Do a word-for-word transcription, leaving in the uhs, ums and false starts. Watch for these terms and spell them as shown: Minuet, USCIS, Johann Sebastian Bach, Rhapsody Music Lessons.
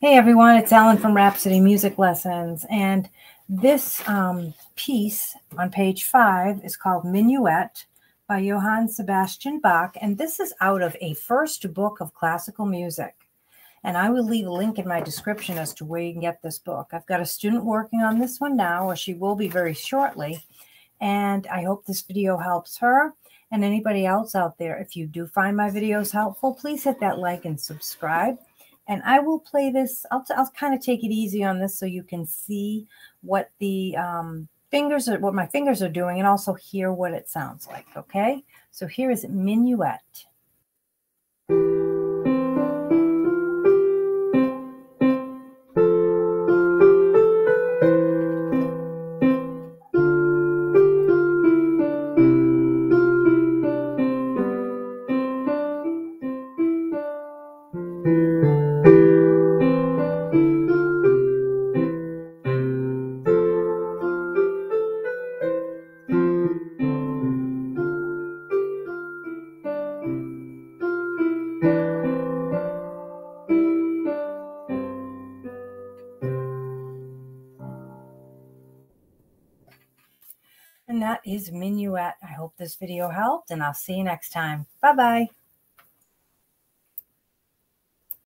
Hey everyone, it's Ellen from Rhapsody Music Lessons, and this um, piece on page five is called Minuet by Johann Sebastian Bach, and this is out of a first book of classical music. And I will leave a link in my description as to where you can get this book. I've got a student working on this one now, or she will be very shortly, and I hope this video helps her. And anybody else out there, if you do find my videos helpful, please hit that like and subscribe. And I will play this, I'll, I'll kind of take it easy on this so you can see what the um, fingers are, what my fingers are doing, and also hear what it sounds like, okay? So here is Minuet. And that is Minuet. I hope this video helped, and I'll see you next time. Bye-bye.